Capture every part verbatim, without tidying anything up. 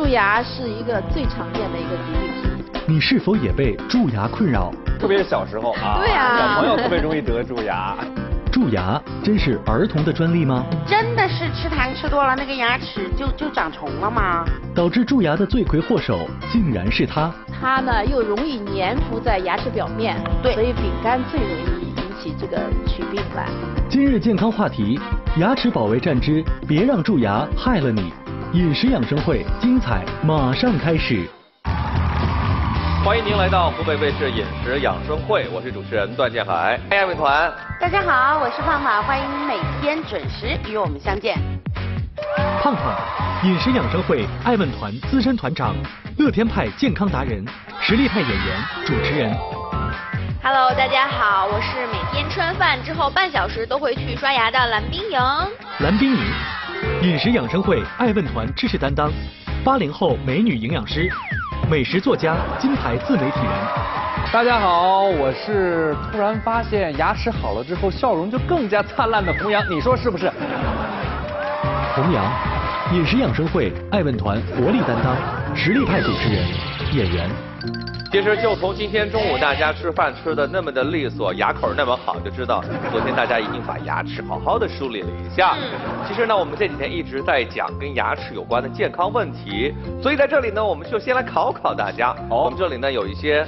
蛀牙是一个最常见的一个疾病。你是否也被蛀牙困扰？特别是小时候啊，对啊，小朋友特别容易得蛀牙。蛀牙真是儿童的专利吗？真的是吃糖吃多了，那个牙齿就就长虫了吗？导致蛀牙的罪魁祸首竟然是它。它呢又容易粘附在牙齿表面，对，所以饼干最容易引起这个龋病来。今日健康话题：牙齿保卫战之别让蛀牙害了你。饮食养生会精彩马上开始。欢迎您来到湖北卫视饮食养生会，我是主持人段建海。哎，美团，大家好，我是胖胖，欢迎您每天准时与我们相见。胖胖，饮食养生会爱问团资深团长，乐天派健康达人，实力派演员，主持人。Hello， 大家好，我是每天吃完饭之后半小时都会去刷牙的蓝冰莹。蓝冰莹，饮食养生会爱问团知识担当，八零后美女营养师。美食作家、金牌自媒体人，大家好，我是突然发现牙齿好了之后笑容就更加灿烂的弘扬，你说是不是？弘扬，饮食养生会爱问团活力担当，实力派主持人、演员。其实就从今天中午大家吃饭吃的那么的利索，牙口那么好，就知道昨天大家一定把牙齿好好的梳理了一下。其实呢，我们这几天一直在讲跟牙齿有关的健康问题，所以在这里呢，我们就先来考考大家。哦，我们这里呢有一些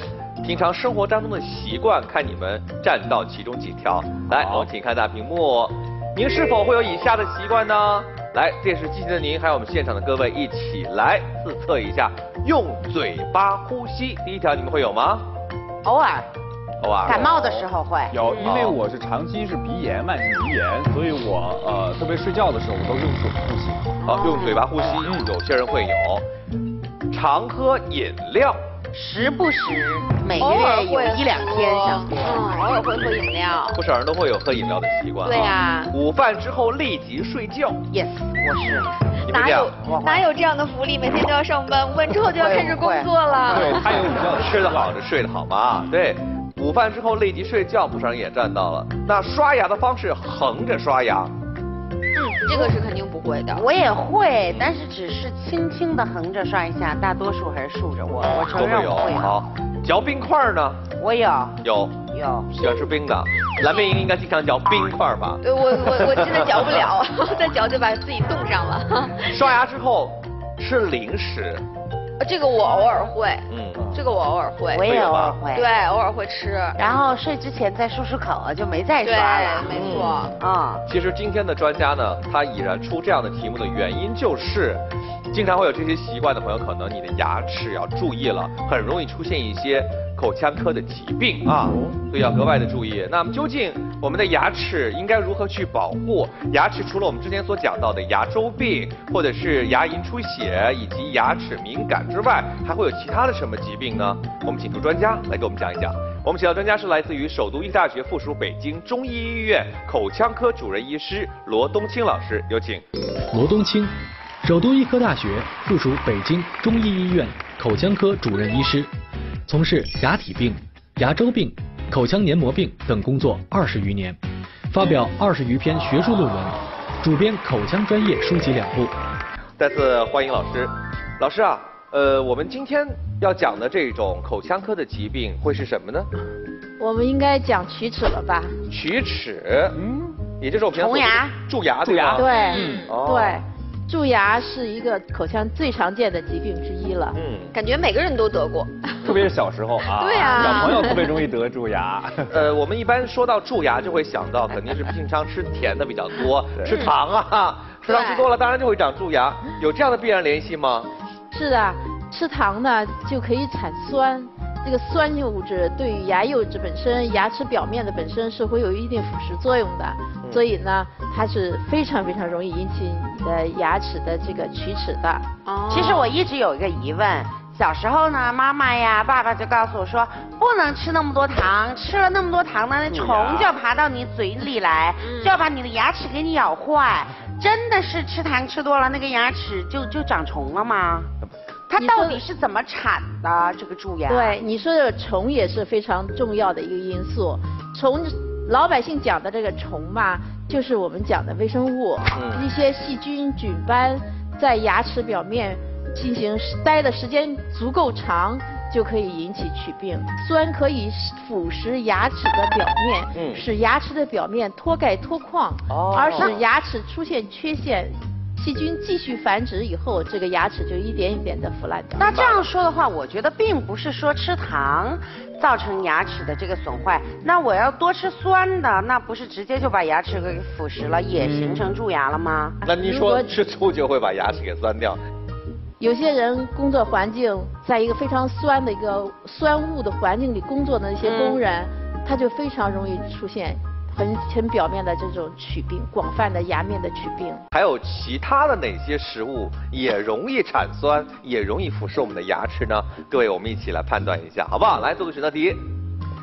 平常生活当中的习惯，看你们占到其中几条。来，我们请看大屏幕，您是否会有以下的习惯呢？来，电视机前的您，还有我们现场的各位，一起来自测一下，用嘴巴呼吸。第一条，你们会有吗？偶尔，偶尔，感冒的时候会有，因为我是长期是鼻炎，慢性鼻炎，所以我呃特别睡觉的时候，我都用嘴呼吸。好，用嘴巴呼吸，有些人会有。常喝饮料，时不时，每个月有一两天想喝，偶尔会喝饮料。不少人都会有喝饮料的习惯。对呀。午饭之后立即睡觉。Yes， 我是。哪有哪有这样的福利？每天都要上班，午饭之后就要开始工作了。对，还有午觉，吃得好就睡得好嘛。对，午饭之后立即睡觉，不少人也占到了。那刷牙的方式，横着刷牙。嗯，这个是肯定不会的。我也会，但是只是轻轻的横着刷一下，大多数还是竖着。我我承认我会。好，嚼冰块呢？我有。有。有。喜欢吃冰的。蓝冰莹应该经常嚼冰块吧？对，我我我真的嚼不了，再嚼就把自己冻上了。刷牙之后吃零食，这个我偶尔会，嗯，这个我偶尔会，我也偶尔会，对，偶尔会吃。然后睡之前再漱漱口，就没再刷了。对，没错。啊、嗯，嗯、其实今天的专家呢，他已然出这样的题目的原因就是。经常会有这些习惯的朋友，可能你的牙齿要注意了，很容易出现一些口腔科的疾病啊，所以要格外的注意。那么究竟我们的牙齿应该如何去保护？牙齿除了我们之前所讲到的牙周病，或者是牙龈出血以及牙齿敏感之外，还会有其他的什么疾病呢？我们请出专家来给我们讲一讲。我们请到专家是来自于首都医大学附属北京中医医院口腔科主任医师罗冬青老师，有请。罗冬青。首都医科大学附属北京中医医院口腔科主任医师，从事牙体病、牙周病、口腔黏膜病等工作二十余年，发表二十余篇学术论文，主编口腔专业书籍两部。再次欢迎老师。老师啊，呃，我们今天要讲的这种口腔科的疾病会是什么呢？我们应该讲龋齿了吧？龋齿，嗯，也就是我们虫牙、蛀牙、蛀牙，对，嗯，对。蛀牙是一个口腔最常见的疾病之一了，嗯，感觉每个人都得过，特别是小时候啊，对啊，小朋友特别容易得蛀牙。呃，我们一般说到蛀牙，就会想到肯定是平常吃甜的比较多，吃糖啊，吃糖吃多了，当然就会长蛀牙，有这样的必然联系吗？是的，吃糖呢就可以产酸。这个酸性物质对于牙釉质本身、牙齿表面的本身是会有一定腐蚀作用的，嗯、所以呢，它是非常非常容易引起你的牙齿的这个龋齿的。哦，其实我一直有一个疑问，小时候呢，妈妈呀、爸爸就告诉我说，不能吃那么多糖，吃了那么多糖呢，那虫就要爬到你嘴里来，嗯、就要把你的牙齿给你咬坏。真的是吃糖吃多了，那个牙齿就就长虫了吗？它到底是怎么产的这个蛀牙？对，你说的虫也是非常重要的一个因素。虫，老百姓讲的这个虫嘛，就是我们讲的微生物，嗯、一些细菌、菌斑在牙齿表面进行待的时间足够长，就可以引起龋病。酸可以腐蚀牙齿的表面，嗯、使牙齿的表面脱钙脱矿，哦、而使牙齿出现缺陷。 细菌继续繁殖以后，这个牙齿就一点一点的腐烂掉。那这样说的话，我觉得并不是说吃糖造成牙齿的这个损坏。那我要多吃酸的，那不是直接就把牙齿给腐蚀了，也形成蛀牙了吗？那你说吃醋就会把牙齿给酸掉？有些人工作环境在一个非常酸的一个酸雾的环境里工作的一些工人，嗯、他就非常容易出现。 很很表面的这种龋病，广泛的牙面的龋病。还有其他的哪些食物也容易产酸，也容易腐蚀我们的牙齿呢？各位，我们一起来判断一下，好不好？来做个选择题，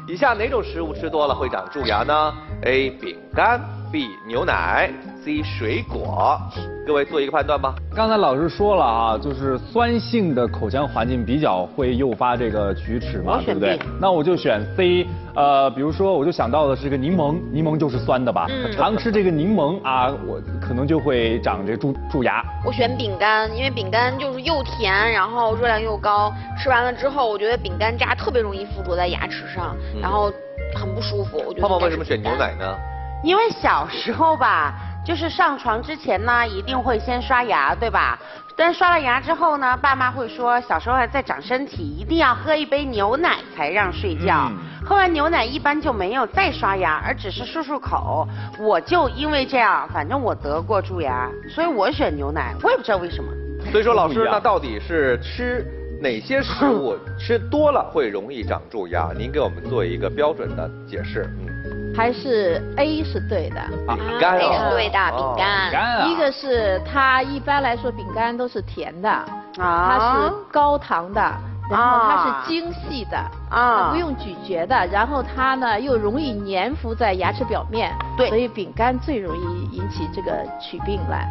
以下哪种食物吃多了会长蛀牙呢 ？A. 饼干 B. 牛奶 C. 水果。各位做一个判断吧。刚才老师说了啊，就是酸性的口腔环境比较会诱发这个龋齿嘛，对不对？那我就选 C。 呃，比如说，我就想到的是个柠檬，柠檬就是酸的吧？嗯、常吃这个柠檬啊，我可能就会长这蛀蛀牙。我选饼干，因为饼干就是又甜，然后热量又高，吃完了之后，我觉得饼干渣特别容易附着在牙齿上，嗯、然后很不舒服。我觉得。泡泡为什么选牛奶呢？因为小时候吧，就是上床之前呢，一定会先刷牙，对吧？ 但刷了牙之后呢，爸妈会说小时候还在长身体，一定要喝一杯牛奶才让睡觉。嗯、喝完牛奶一般就没有再刷牙，而只是漱漱口。我就因为这样，反正我得过蛀牙，所以我选牛奶。我也不知道为什么。所以说，老师，那到底是吃哪些食物吃多了会容易长蛀牙？您给我们做一个标准的解释。嗯，还是 A 是对的。饼干、啊、A 是对的，饼干。饼干啊。一个是它一般来说饼干都是甜的，它是高糖的，然后它是精细的，啊，不用咀嚼的，然后它呢又容易粘附在牙齿表面，对，所以饼干最容易引起这个龋病来。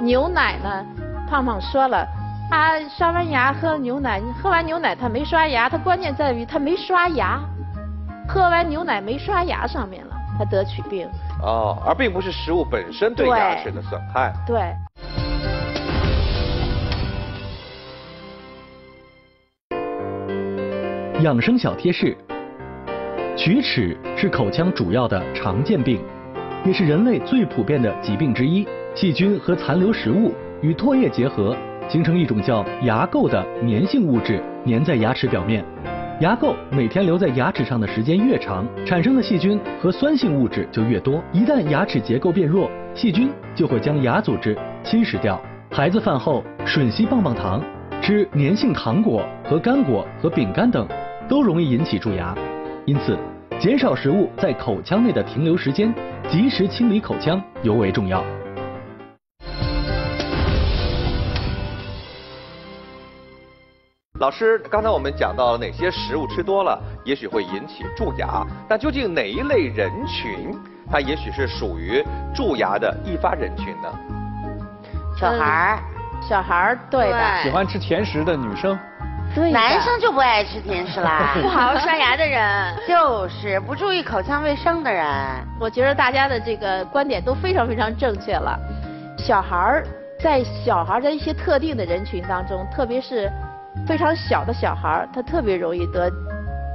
牛奶呢，胖胖说了。 他刷完牙喝牛奶，喝完牛奶他没刷牙，他关键在于他没刷牙，喝完牛奶没刷牙上面了，他得龋病。哦，而并不是食物本身对牙齿的损害。对。对养生小贴士：龋齿是口腔主要的常见病，也是人类最普遍的疾病之一。细菌和残留食物与唾液结合。 形成一种叫牙垢的粘性物质，粘在牙齿表面。牙垢每天留在牙齿上的时间越长，产生的细菌和酸性物质就越多。一旦牙齿结构变弱，细菌就会将牙组织侵蚀掉。孩子饭后吮吸棒棒糖、吃粘性糖果和干果和饼干等，都容易引起蛀牙。因此，减少食物在口腔内的停留时间，及时清理口腔尤为重要。 老师，刚才我们讲到了哪些食物吃多了，也许会引起蛀牙。那究竟哪一类人群，它也许是属于蛀牙的易发人群呢？小孩儿，小孩儿对吧？喜欢吃甜食的女生，对，男生就不爱吃甜食啦。不好好刷牙的人，就是不注意口腔卫生的人。我觉得大家的这个观点都非常非常正确了。小孩儿在小孩的一些特定的人群当中，特别是。 非常小的小孩，他特别容易得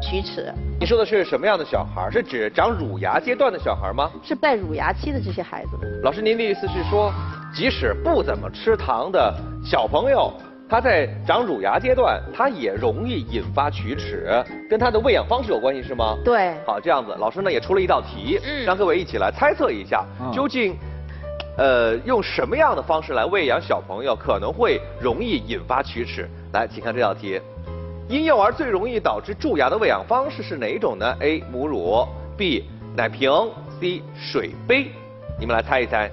龋齿。你说的是什么样的小孩？是指长乳牙阶段的小孩吗？是在乳牙期的这些孩子。老师，您的意思是说，即使不怎么吃糖的小朋友，他在长乳牙阶段，他也容易引发龋齿，跟他的喂养方式有关系是吗？对。好，这样子，老师呢也出了一道题，嗯、让各位一起来猜测一下，嗯、究竟。 呃，用什么样的方式来喂养小朋友可能会容易引发龋齿？来，请看这道题：婴幼儿最容易导致蛀牙的喂养方式是哪种呢 ？A. 母乳 B. 奶瓶 C. 水杯。你们来猜一猜。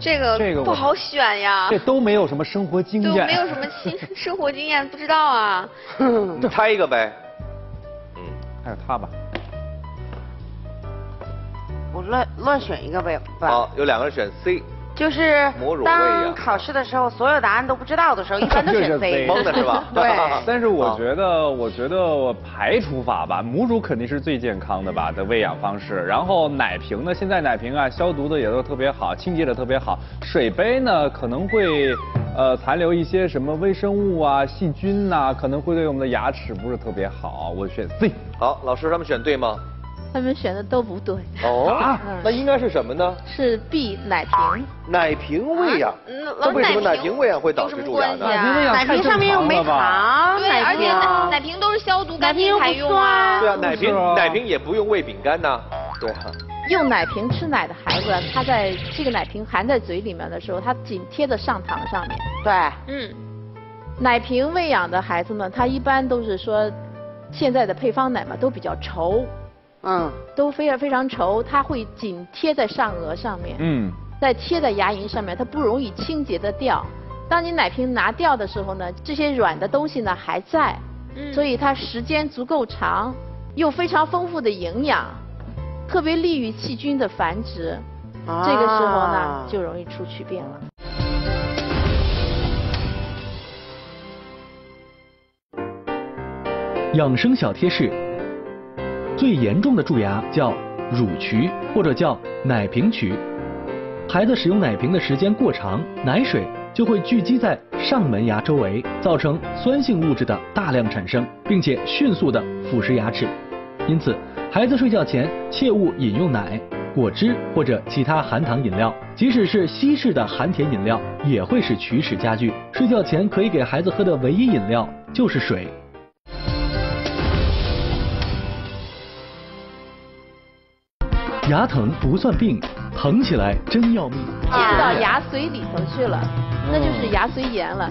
这个这个不好选呀。这都没有什么生活经验。对，没有什么亲生活经验，不知道啊。猜一个呗。嗯，还有他吧。 我乱乱选一个呗。好，有两个人选 C， 就是当考试的时候，所有答案都不知道的时候，一般都选 C， 蒙的是吧？对。但是我觉得，我觉得我排除法吧，母乳肯定是最健康的吧的喂养方式。然后奶瓶呢，现在奶瓶啊消毒的也都特别好，清洁的特别好。水杯呢可能会呃残留一些什么微生物啊、细菌呐、啊，可能会对我们的牙齿不是特别好。我选 C。好，老师他们选对吗？他们选的都不对。哦，啊、那应该是什么呢？是 B 奶瓶。奶瓶胃呀、啊？那、啊、为什么奶瓶胃啊会导致蛀牙呢？奶瓶上面又没糖，对，而且奶奶瓶都是消毒干净才用啊。对啊，奶瓶奶瓶也不用喂饼干呐、啊。对啊。用奶瓶吃奶的孩子，他在这个奶瓶含在嘴里面的时候，他紧贴着上膛上面。对，嗯。奶瓶喂养的孩子呢，他一般都是说，现在的配方奶嘛都比较稠。 嗯，都非常非常稠，它会紧贴在上颚上面，嗯，再贴在牙龈上面，它不容易清洁的掉。当你奶瓶拿掉的时候呢，这些软的东西呢还在，嗯，所以它时间足够长，又非常丰富的营养，特别利于细菌的繁殖，啊、这个时候呢就容易出龋病了。 养生小贴士。 最严重的蛀牙叫乳龋或者叫奶瓶龋，孩子使用奶瓶的时间过长，奶水就会聚集在上门牙周围，造成酸性物质的大量产生，并且迅速的腐蚀牙齿。因此，孩子睡觉前切勿饮用奶、果汁或者其他含糖饮料，即使是稀释的含铁饮料也会使龋齿加剧。睡觉前可以给孩子喝的唯一饮料就是水。 牙疼不算病，疼起来真要命。进到牙髓里头去了，那就是牙髓炎了。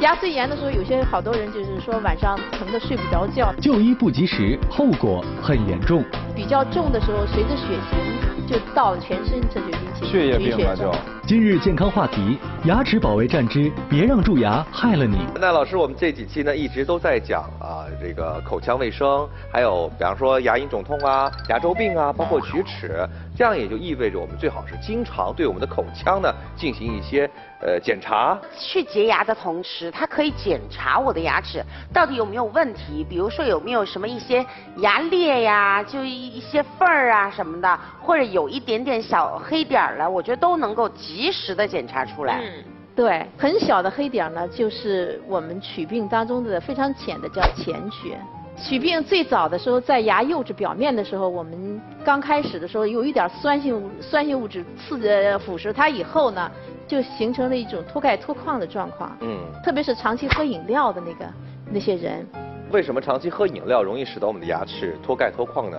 牙髓炎的时候，有些好多人就是说晚上疼得睡不着觉。就医不及时，后果很严重。比较重的时候，随着血型就到了全身，这就引起血液病了就。今日健康话题：牙齿保卫战之别让蛀牙害了你。那老师，我们这几期呢一直都在讲啊，这个口腔卫生，还有比方说牙龈肿痛啊、牙周病啊，包括龋齿，这样也就意味着我们最好是经常对我们的口腔呢进行一些呃检查。去洁牙的同时，它可以检查我的牙齿到底有没有问题，比如说有没有什么一些牙裂呀，就一些缝儿啊什么的，或者有一点点小黑点儿了，我觉得都能够及。 及时的检查出来，嗯，对，很小的黑点呢，就是我们龋病当中的非常浅的叫前龋。龋病最早的时候，在牙釉质表面的时候，我们刚开始的时候有一点酸性酸性物质刺激腐蚀它以后呢，就形成了一种脱钙脱矿的状况。嗯，特别是长期喝饮料的那个那些人，为什么长期喝饮料容易使得我们的牙齿脱钙脱矿呢？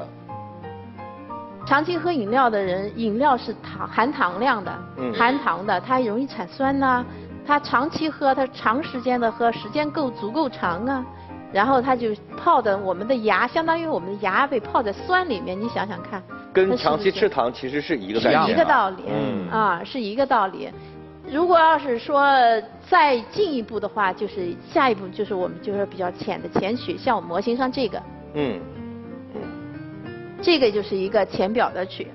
长期喝饮料的人，饮料是糖含糖量的，嗯、含糖的，它容易产酸呐、啊。它长期喝，它长时间的喝，时间够足够长啊。然后它就泡的我们的牙，相当于我们的牙被泡在酸里面，你想想看。跟长期吃糖其实是一个概念、啊。是一个道理，嗯、啊，是一个道理。如果要是说再进一步的话，就是下一步就是我们就是比较浅的前龋，像我模型上这个。嗯。 这个就是一个浅表的龋，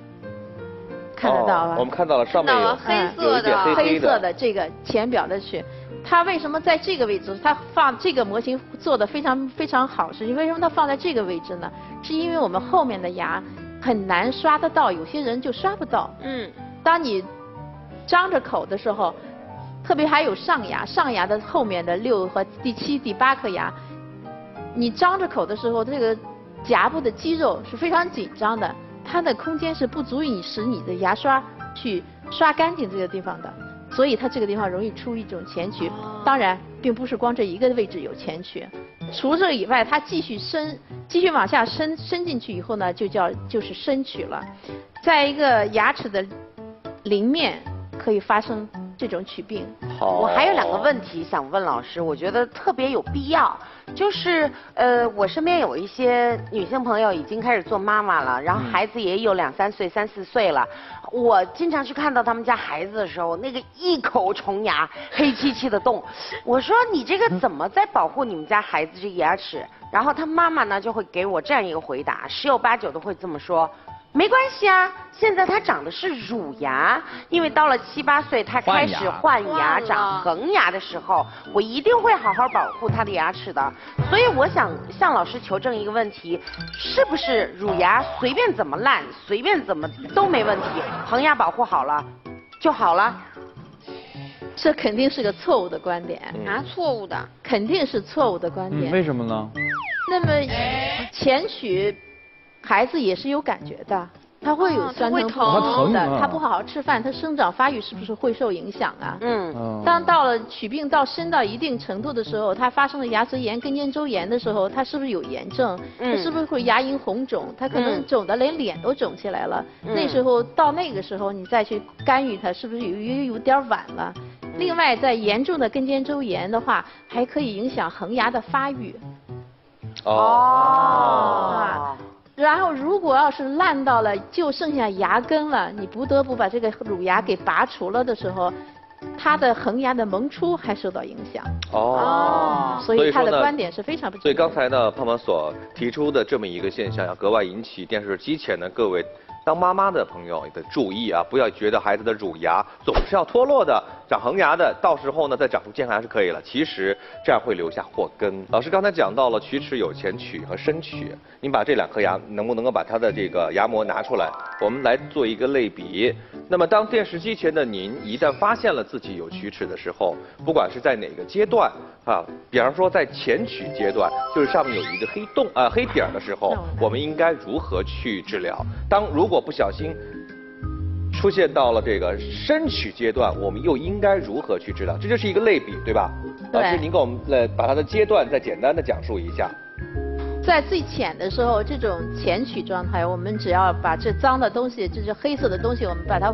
看得到吧？哦、我们看到了上面有黑色的、嗯、黑色的这个浅表的龋，它为什么在这个位置？它放这个模型做的非常非常好，是因为什么它放在这个位置呢？是因为我们后面的牙很难刷得到，有些人就刷不到。嗯，当你张着口的时候，特别还有上牙，上牙的后面的六和第七、第八颗牙，你张着口的时候，这个。 颊部的肌肉是非常紧张的，它的空间是不足以使你的牙刷去刷干净这个地方的，所以它这个地方容易出一种前龋。当然，并不是光这一个位置有前龋，除这以外，它继续伸，继续往下伸，伸进去以后呢，就叫就是深龋了。在一个牙齿的邻面可以发生这种龋病。好，我还有两个问题想问老师，我觉得特别有必要。 就是呃，我身边有一些女性朋友已经开始做妈妈了，然后孩子也有两三岁、三四岁了。我经常去看到他们家孩子的时候，那个一口虫牙，黑漆漆的洞。我说你这个怎么在保护你们家孩子这牙齿？然后他妈妈呢就会给我这样一个回答，十有八九都会这么说。 没关系啊，现在它长的是乳牙，因为到了七八岁，它开始换牙、长恒牙的时候，我一定会好好保护它的牙齿的。所以我想向老师求证一个问题：是不是乳牙随便怎么烂、随便怎么都没问题？恒牙保护好了就好了？这肯定是个错误的观点啊！错误的，肯定是错误的观点。嗯、为什么呢？那么前许孩子也是有感觉的，他会有酸疼、疼的，他不好好吃饭，他生长发育是不是会受影响啊？嗯。当到了许病到深到一定程度的时候，他发生了牙髓炎跟咽周炎的时候，他是不是有炎症？嗯。他是不是会牙龈红肿？他可能肿的连脸都肿起来了。嗯。那时候到那个时候你再去干预他，是不是有有点晚了？ 另外，在严重的根尖周炎的话，还可以影响恒牙的发育。哦。然后，如果要是烂到了就剩下牙根了，你不得不把这个乳牙给拔除了的时候，它的恒牙的萌出还受到影响。哦。所以他的观点是非常不正确。所以刚才呢，胖胖所提出的这么一个现象，要格外引起电视机前的各位。 当妈妈的朋友得注意啊，不要觉得孩子的乳牙总是要脱落的，长恒牙的，到时候呢再长出健康牙是可以了。其实这样会留下祸根。老师刚才讲到了龋齿有前龋和深龋，你把这两颗牙能不能够把它的这个牙膜拿出来，我们来做一个类比。那么当电视机前的您一旦发现了自己有龋齿的时候，不管是在哪个阶段啊，比方说在前龋阶段，就是上面有一个黑洞啊、呃、黑点的时候，我们应该如何去治疗？当如果 如果不小心出现到了这个深龋阶段，我们又应该如何去治疗？这就是一个类比，对吧？对。老师，您给我们来把它的阶段再简单的讲述一下。在最浅的时候，这种前龋状态，我们只要把这脏的东西，这是黑色的东西，我们把它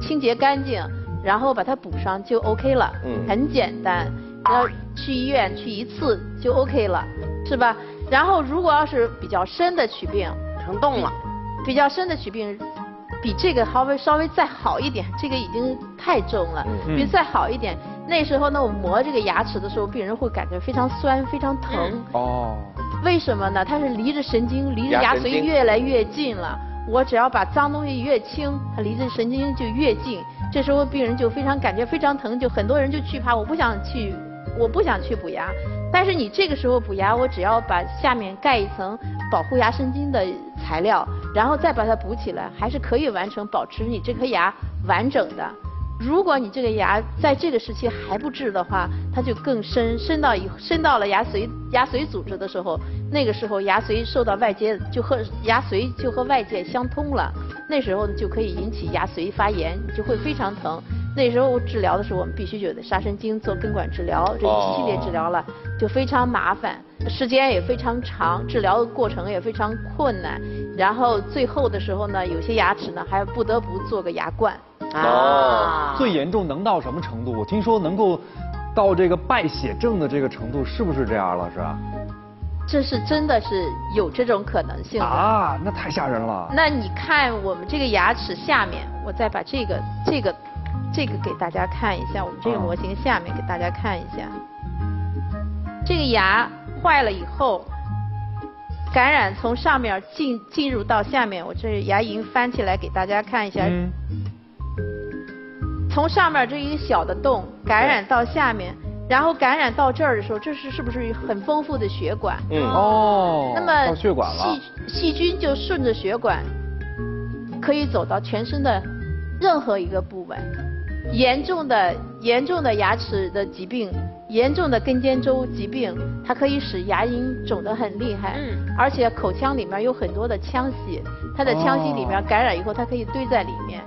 清洁干净，然后把它补上就 OK 了。嗯。很简单，要去医院去一次就 OK 了，是吧？然后如果要是比较深的龋病，成洞了。 比较深的龋病，比这个稍微稍微再好一点，这个已经太重了，比再好一点。那时候呢，我磨这个牙齿的时候，病人会感觉非常酸，非常疼。哦。为什么呢？它是离着神经，离着牙髓越来越近了。我只要把脏东西越清，它离着神经就越近。这时候病人就非常感觉非常疼，就很多人就惧怕，我不想去，我不想去补牙。但是你这个时候补牙，我只要把下面盖一层保护牙神经的材料。 然后再把它补起来，还是可以完成保持你这颗牙完整的。如果你这个牙在这个时期还不治的话，它就更深，深到以深到了牙髓牙髓组织的时候，那个时候牙髓受到外界就和牙髓就和外界相通了，那时候就可以引起牙髓发炎，就会非常疼。那时候治疗的时候，我们必须有的杀神经做根管治疗，这一系列治疗了就非常麻烦，时间也非常长，治疗的过程也非常困难。 然后最后的时候呢，有些牙齿呢还不得不做个牙冠。啊，最严重能到什么程度？我听说能够到这个败血症的这个程度，是不是这样了？是吧？这是真的是有这种可能性的啊！那太吓人了。那你看我们这个牙齿下面，我再把这个这个这个给大家看一下，我们这个模型下面给大家看一下，嗯、这个牙坏了以后。 感染从上面进进入到下面，我这牙龈翻起来给大家看一下。嗯、从上面这一个小的洞感染到下面，然后感染到这儿的时候，这是是不是很丰富的血管？嗯哦。那么细细菌就顺着血管，可以走到全身的任何一个部位。严重的严重的牙齿的疾病。 严重的根尖周疾病，它可以使牙龈肿得很厉害，嗯、而且口腔里面有很多的腔隙，它的腔隙里面感染以后，它可以堆在里面。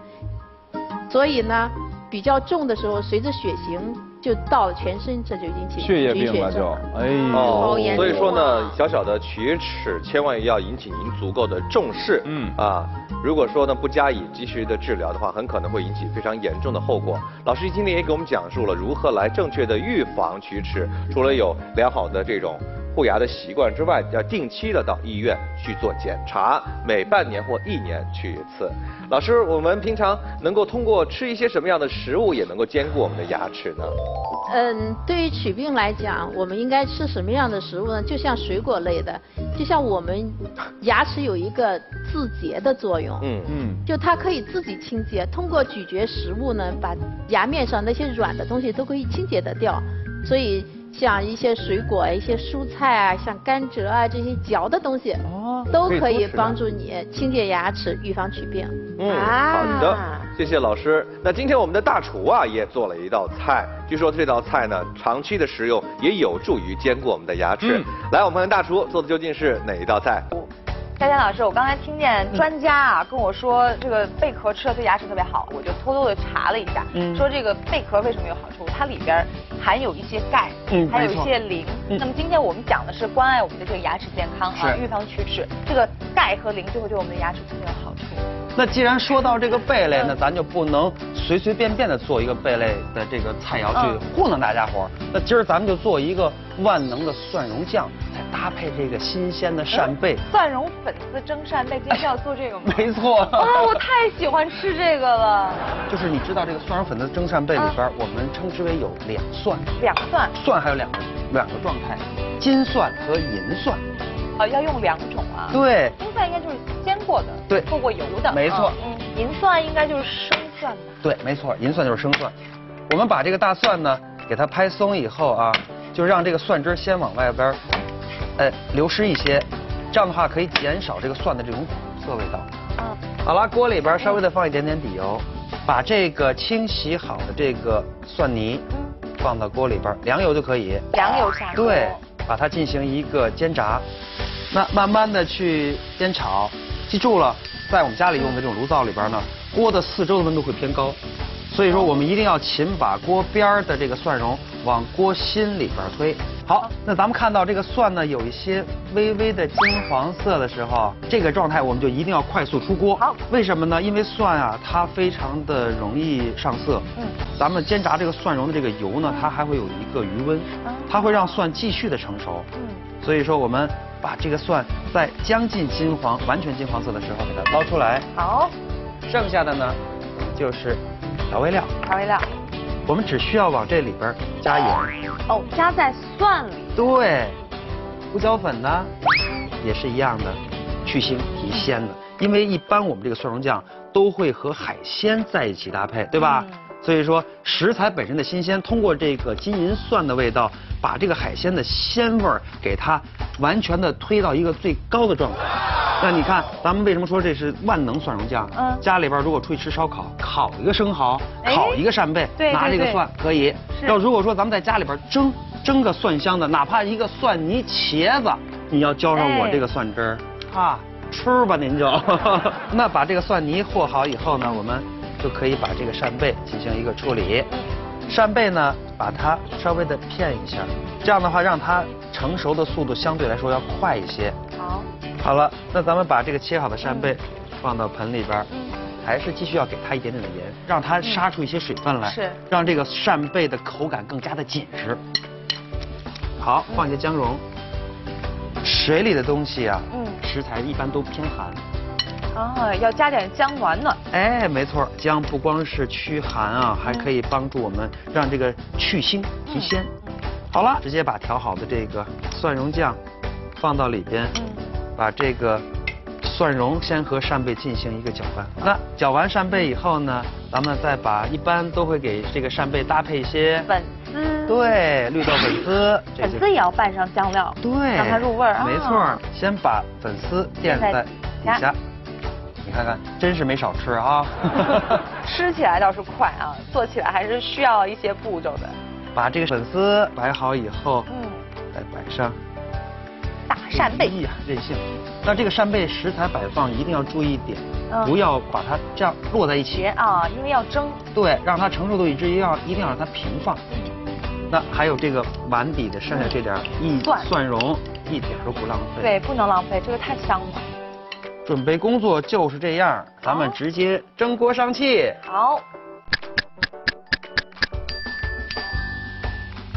哦、所以呢，比较重的时候，随着血型就到了全身，这就引起血液病了就，哎呦，哦、所以说呢，小小的龋齿千万要引起您足够的重视，嗯啊。 如果说呢不加以及时的治疗的话，很可能会引起非常严重的后果。老师今天也给我们讲述了如何来正确的预防龋齿，除了有良好的这种护牙的习惯之外，要定期的到医院去做检查，每半年或一年去一次。老师，我们平常能够通过吃一些什么样的食物，也能够兼顾我们的牙齿呢？嗯，对于龋病来讲，我们应该吃什么样的食物呢？就像水果类的，就像我们牙齿有一个自洁的作用。 嗯嗯，就它可以自己清洁，通过咀嚼食物呢，把牙面上那些软的东西都可以清洁得掉。所以像一些水果、一些蔬菜啊，像甘蔗啊这些嚼的东西，哦，都可以帮助你清洁牙齿，预防龋病。嗯，好的。谢谢老师。那今天我们的大厨啊也做了一道菜，据说这道菜呢长期的食用也有助于坚固我们的牙齿。嗯、来，我们看看大厨做的究竟是哪一道菜？佳佳老师，我刚才听见专家啊跟我说这个贝壳吃了对牙齿特别好，我就偷偷的查了一下，嗯、说这个贝壳为什么有好处？它里边含有一些钙，嗯，还有一些磷。嗯、那么今天我们讲的是关爱我们的这个牙齿健康啊，预防龋齿。这个钙和磷就会对我们的牙齿特别有好处。那既然说到这个贝类呢，咱就不能随随便便的做一个贝类的这个菜肴去糊弄大家伙儿。那今儿咱们就做一个万能的蒜蓉酱。搭配这个新鲜的扇贝，蒜蓉粉丝蒸扇贝，今天要做这个吗？没错。啊，我太喜欢吃这个了。就是你知道这个蒜蓉粉丝蒸扇贝里边，我们称之为有两蒜。两蒜。蒜还有两个两个状态，金蒜和银蒜。啊，要用两种啊。对。金蒜应该就是煎过的，对，过过油的。没错。嗯，银蒜应该就是生蒜吧？对，没错，银蒜就是生蒜。我们把这个大蒜呢，给它拍松以后啊，就让这个蒜汁先往外边。 哎，流失一些，这样的话可以减少这个蒜的这种苦涩味道。嗯，好了，锅里边稍微的放一点点底油，把这个清洗好的这个蒜泥放到锅里边，凉油就可以。凉油下锅。对，把它进行一个煎炸，那慢慢的去煎炒。记住了，在我们家里用的这种炉灶里边呢，锅的四周的温度会偏高，所以说我们一定要勤把锅边的这个蒜蓉往锅心里边推。 好，那咱们看到这个蒜呢，有一些微微的金黄色的时候，这个状态我们就一定要快速出锅。好，为什么呢？因为蒜啊，它非常的容易上色。嗯，咱们煎炸这个蒜蓉的这个油呢，它还会有一个余温，它会让蒜继续的成熟。嗯，所以说我们把这个蒜在将近金黄、完全金黄色的时候给它捞出来。好，剩下的呢就是调味料。调味料。 我们只需要往这里边加盐哦，加在蒜里。对，胡椒粉呢也是一样的，去腥提鲜的。因为一般我们这个蒜蓉酱都会和海鲜在一起搭配，对吧？嗯、所以说食材本身的新鲜，通过这个金银蒜的味道，把这个海鲜的鲜味儿给它完全的推到一个最高的状态。那你看，咱们为什么说这是万能蒜蓉酱？嗯，家里边如果出去吃烧烤，烤一个生蚝。 烤一个扇贝，对对对拿这个蒜可以。要如果说咱们在家里边蒸蒸个蒜香的，哪怕一个蒜泥茄子，你要浇上我这个蒜汁儿、哎、啊，吃吧您就。那把这个蒜泥和好以后呢，我们就可以把这个扇贝进行一个处理。扇贝呢，把它稍微的片一下，这样的话让它成熟的速度相对来说要快一些。好。好了，那咱们把这个切好的扇贝放到盆里边。嗯 还是继续要给它一点点的盐，让它杀出一些水分来，嗯、是让这个扇贝的口感更加的紧实。好，放一些姜蓉。嗯、水里的东西啊，嗯，食材一般都偏寒。啊，要加点姜丸呢。哎，没错，姜不光是驱寒啊，还可以帮助我们让这个去腥提鲜。嗯、好了，直接把调好的这个蒜蓉酱放到里边，嗯、把这个。 蒜蓉先和扇贝进行一个搅拌，那搅完扇贝以后呢，咱们再把一般都会给这个扇贝搭配一些粉丝，对，绿豆粉丝，粉丝也要拌上酱料，对，让它入味儿。没错，哦、先把粉丝垫在底下，你看看，真是没少吃啊。吃起来倒是快啊，做起来还是需要一些步骤的。把这个粉丝摆好以后，嗯，再摆上。 大扇贝呀，任性。那这个扇贝食材摆放一定要注意一点，嗯、不要把它这样摞在一起。啊，因为要蒸。对，让它成熟度一致，要一定要让它平放。那还有这个碗底的剩下这点一蒜蓉，一点都不浪费。对，不能浪费，这个太香了。准备工作就是这样，咱们直接蒸锅上气。好。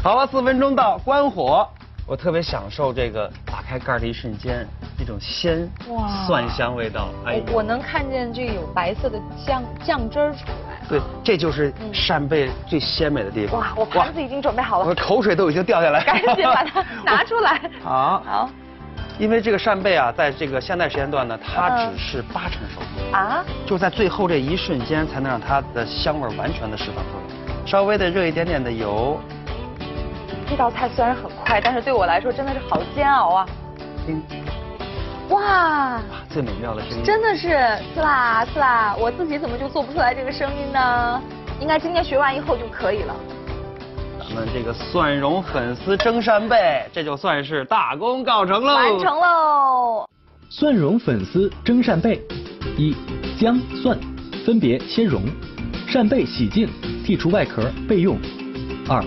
好了，四分钟到，关火。 我特别享受这个打开盖的一瞬间，一种鲜蒜香味道。哎，我能看见这有白色的酱酱汁儿出来。对，这就是扇贝最鲜美的地方。哇，我盘子已经准备好了，我口水都已经掉下来。赶紧把它拿出来。好。好。因为这个扇贝啊，在这个现代时间段呢，它只是八成熟。啊？就在最后这一瞬间，才能让它的香味完全的释放出来。稍微的热一点点的油。 这道菜虽然很快，但是对我来说真的是好煎熬啊！听，哇，最美妙的声音，真的是刺啦刺啦！我自己怎么就做不出来这个声音呢？应该今天学完以后就可以了。咱们这个蒜蓉粉丝蒸扇贝，这就算是大功告成喽！完成喽！蒜蓉粉丝蒸扇贝，一姜蒜分别切蓉，扇贝洗净，剔除外壳备用。二，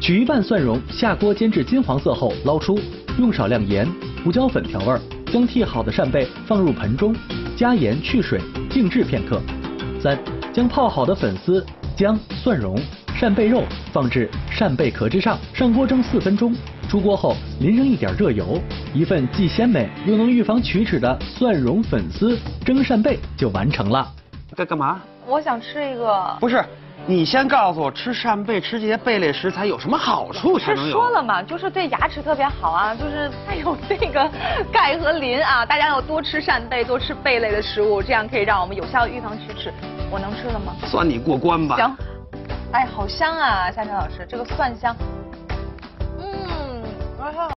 取一半蒜蓉下锅煎至金黄色后捞出，用少量盐、胡椒粉调味。 将剔好的扇贝放入盆中，加盐去水，静置片刻。三，将泡好的粉丝、姜、蒜蓉、扇贝肉放置扇贝壳之上，上锅蒸四分钟。出锅后淋上一点热油，一份既鲜美又能预防龋齿的蒜蓉粉丝蒸扇贝就完成了。在干嘛？我想吃一个。不是。 你先告诉我，吃扇贝、吃这些贝类食材有什么好处才能有？说了嘛，就是对牙齿特别好啊，就是它有这个钙和磷啊，大家要多吃扇贝，多吃贝类的食物，这样可以让我们有效预防龋齿。我能吃了吗？算你过关吧。行。哎，好香啊，夏晨老师，这个蒜香。嗯，哎呀。